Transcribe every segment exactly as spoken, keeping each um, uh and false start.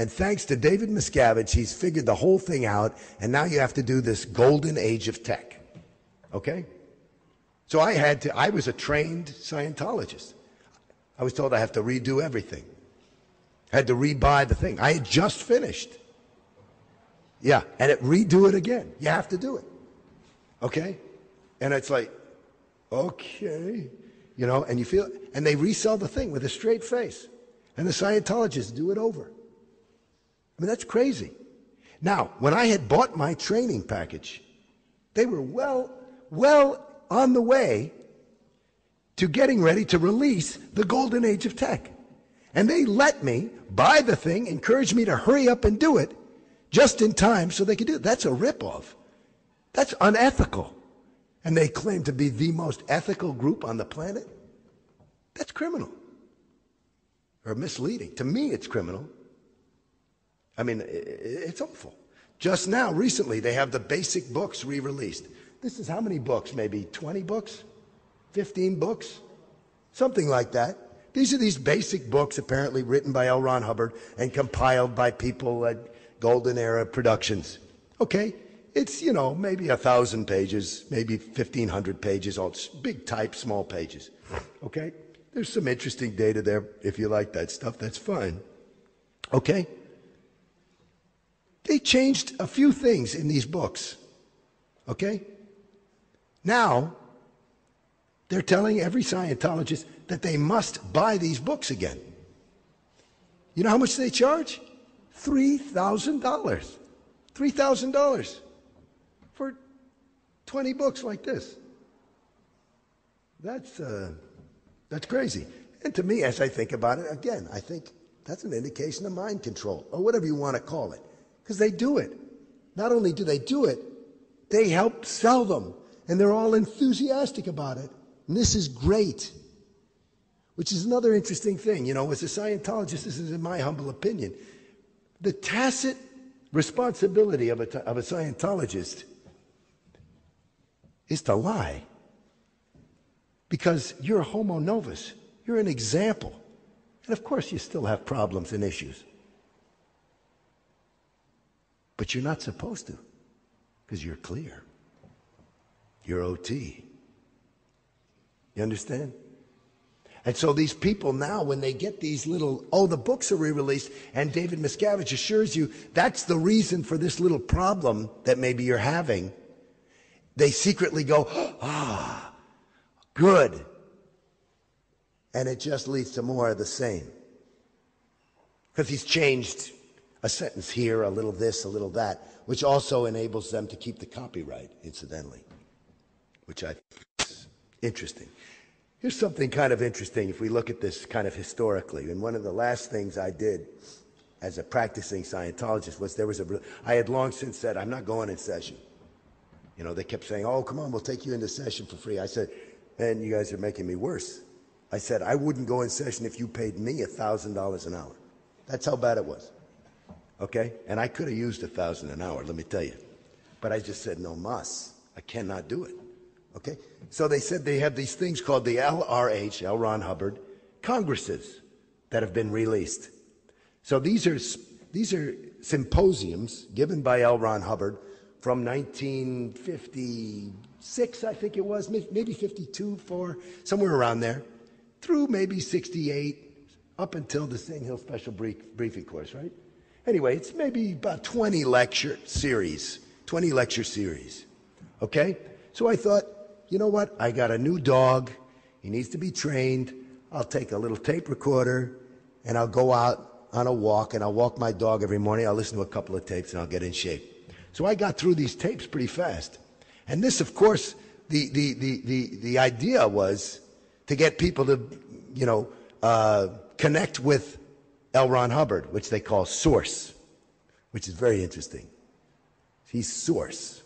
And thanks to David Miscavige, he's figured the whole thing out, and now you have to do this golden age of tech, okay? So I had to, I was a trained Scientologist. I was told I have to redo everything. I had to rebuy the thing. I had just finished. Yeah, and it redo it again. You have to do it, okay? And it's like, okay, you know, and you feel, and they resell the thing with a straight face, and the Scientologists do it over. I mean, that's crazy. Now, when I had bought my training package, they were well, well on the way to getting ready to release the golden age of tech. And they let me buy the thing, encouraged me to hurry up and do it just in time so they could do it. That's a ripoff. That's unethical. And they claim to be the most ethical group on the planet. That's criminal or misleading. To me, it's criminal. I mean, it's awful. Just now, recently, they have the basic books re-released. This is how many books? Maybe twenty books? fifteen books? Something like that. These are these basic books apparently written by L. Ron Hubbard and compiled by people at Golden Era Productions. Okay, it's, you know, maybe a thousand pages, maybe fifteen hundred pages, all big type, small pages. Okay, there's some interesting data there. If you like that stuff, that's fine. Okay. They changed a few things in these books, okay? Now, they're telling every Scientologist that they must buy these books again. You know how much they charge? three thousand dollars. three thousand dollars for twenty books like this. That's, uh, that's crazy. And to me, as I think about it, again, I think that's an indication of mind control, or whatever you want to call it. Because they do it. Not only do they do it, they help sell them. And they're all enthusiastic about it. And this is great. Which is another interesting thing. You know, as a Scientologist, this is in my humble opinion, the tacit responsibility of a, of a Scientologist is to lie. Because you're a homo novus. You're an example. And of course you still have problems and issues. But you're not supposed to, because you're clear. You're O T. You understand? And so these people now, when they get these little, oh, the books are re-released, and David Miscavige assures you that's the reason for this little problem that maybe you're having, they secretly go, ah, good. And it just leads to more of the same. Because he's changed a sentence here, a little this, a little that, which also enables them to keep the copyright, incidentally, which I think is interesting. Here's something kind of interesting if we look at this kind of historically. And one of the last things I did as a practicing Scientologist was there was a, I had long since said, I'm not going in session. You know, they kept saying, oh, come on, we'll take you into session for free. I said, and you guys are making me worse. I said, I wouldn't go in session if you paid me a thousand dollars an hour. That's how bad it was. Okay? And I could have used a thousand dollars an hour, let me tell you. But I just said, no mas. I cannot do it. Okay? So they said they have these things called the L R H, L. Ron Hubbard, congresses that have been released. So these are, these are symposiums given by L. Ron Hubbard from nineteen fifty-six, I think it was, maybe fifty-two, four, somewhere around there, through maybe sixty-eight, up until the Saint Hill Special briefing course, right? Anyway, it's maybe about twenty lecture series, twenty lecture series, okay? So I thought, you know what? I got a new dog. He needs to be trained. I'll take a little tape recorder, and I'll go out on a walk, and I'll walk my dog every morning. I'll listen to a couple of tapes, and I'll get in shape. So I got through these tapes pretty fast. And this, of course, the, the, the, the, the idea was to get people to, you know, uh, connect with L. Ron Hubbard, which they call Source, which is very interesting. He's Source.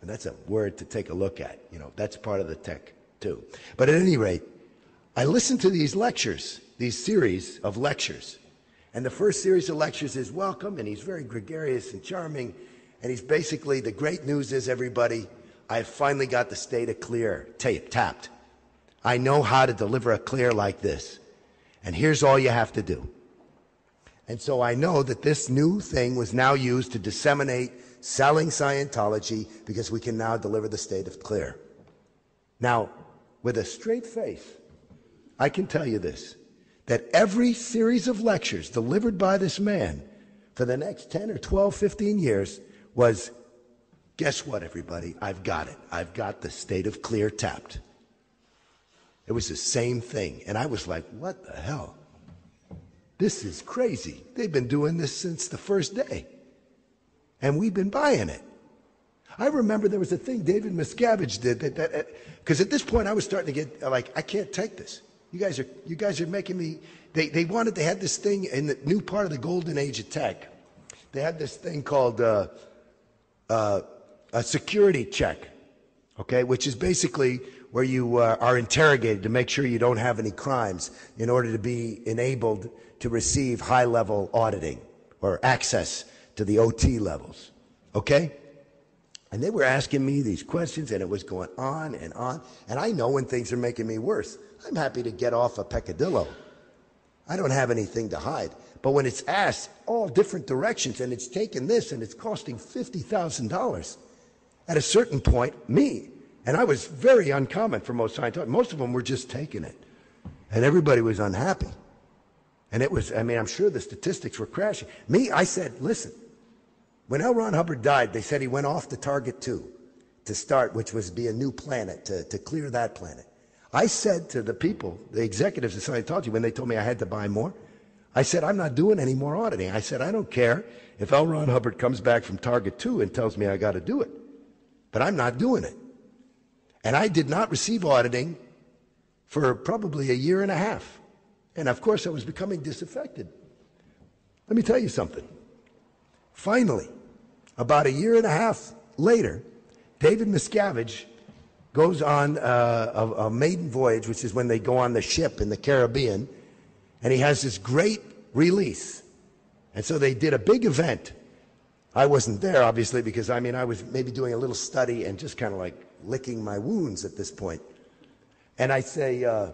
And that's a word to take a look at. You know, that's part of the tech, too. But at any rate, I listened to these lectures, these series of lectures. And the first series of lectures is welcome, and he's very gregarious and charming. And he's basically, the great news is, everybody, I finally got the data clear, tape, tapped. I know how to deliver a clear like this. And here's all you have to do. And so I know that this new thing was now used to disseminate selling Scientology, because we can now deliver the state of clear. Now, with a straight face, I can tell you this, that every series of lectures delivered by this man for the next ten or twelve, fifteen years was, guess what, everybody? I've got it. I've got the state of clear tapped. It was the same thing. And I was like, what the hell? This is crazy. They've been doing this since the first day. And we've been buying it. I remember there was a thing David Miscavige did that, that, because at this point I was starting to get like, I can't take this. You guys are, you guys are making me, they, they wanted, they had this thing in the new part of the golden age of tech. They had this thing called uh, uh, a security check, okay, which is basically where you uh, are interrogated to make sure you don't have any crimes in order to be enabled to receive high-level auditing or access to the O T levels, okay? And they were asking me these questions, and it was going on and on. And I know when things are making me worse. I'm happy to get off a peccadillo. I don't have anything to hide. But when it's asked all different directions, and it's taken this, and it's costing fifty thousand dollars, at a certain point, me, and I was very uncommon for most Scientologists. Most of them were just taking it. And everybody was unhappy. And it was, I mean, I'm sure the statistics were crashing. Me, I said, listen, when L. Ron Hubbard died, they said he went off to Target two to start, which was be a new planet, to, to clear that planet. I said to the people, the executives of Scientology, when they told me I had to buy more, I said, I'm not doing any more auditing. I said, I don't care if L. Ron Hubbard comes back from Target two and tells me I got to do it, but I'm not doing it. And I did not receive auditing for probably a year and a half. And of course, I was becoming disaffected. Let me tell you something. Finally, about a year and a half later, David Miscavige goes on uh, a, a maiden voyage, which is when they go on the ship in the Caribbean, and he has this great release. And so they did a big event. I wasn't there, obviously, because, I mean, I was maybe doing a little study and just kind of like licking my wounds at this point. And I say, uh,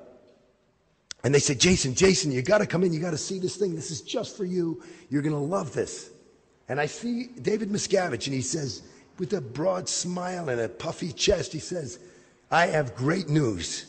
and they said, Jason, Jason, you got to come in. You got to see this thing. This is just for you. You're going to love this. And I see David Miscavige, and he says, with a broad smile and a puffy chest, he says, I have great news.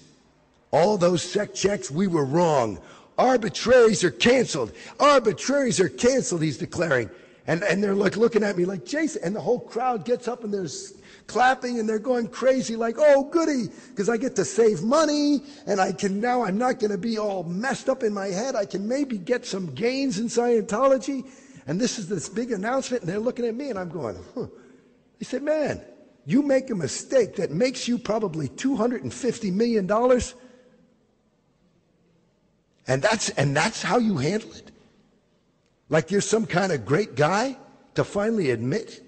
All those sec checks, we were wrong. Arbitraries are canceled. Arbitraries are canceled, he's declaring. And, and they're like looking at me like, Jason. And the whole crowd gets up, and there's clapping, and they're going crazy like, oh, goody, because I get to save money, and I can now, I'm not going to be all messed up in my head. I can maybe get some gains in Scientology. And this is this big announcement, and they're looking at me, and I'm going, huh. They said, man, you make a mistake that makes you probably two hundred fifty million dollars, and that's, and that's how you handle it? Like you're some kind of great guy to finally admit?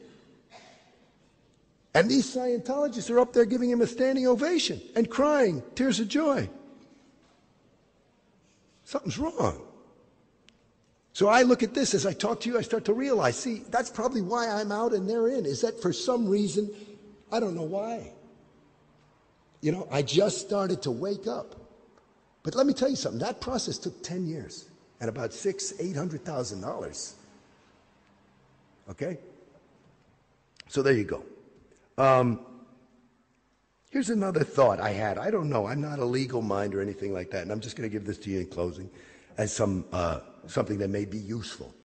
And these Scientologists are up there giving him a standing ovation and crying tears of joy. Something's wrong. So I look at this as I talk to you, I start to realize, see, that's probably why I'm out and they're in, is that for some reason, I don't know why. You know, I just started to wake up. But let me tell you something, that process took ten years and about six, eight hundred thousand dollars. Okay? So there you go. Um, here's another thought I had. I don't know. I'm not a legal mind or anything like that, and I'm just going to give this to you in closing as some, uh, something that may be useful.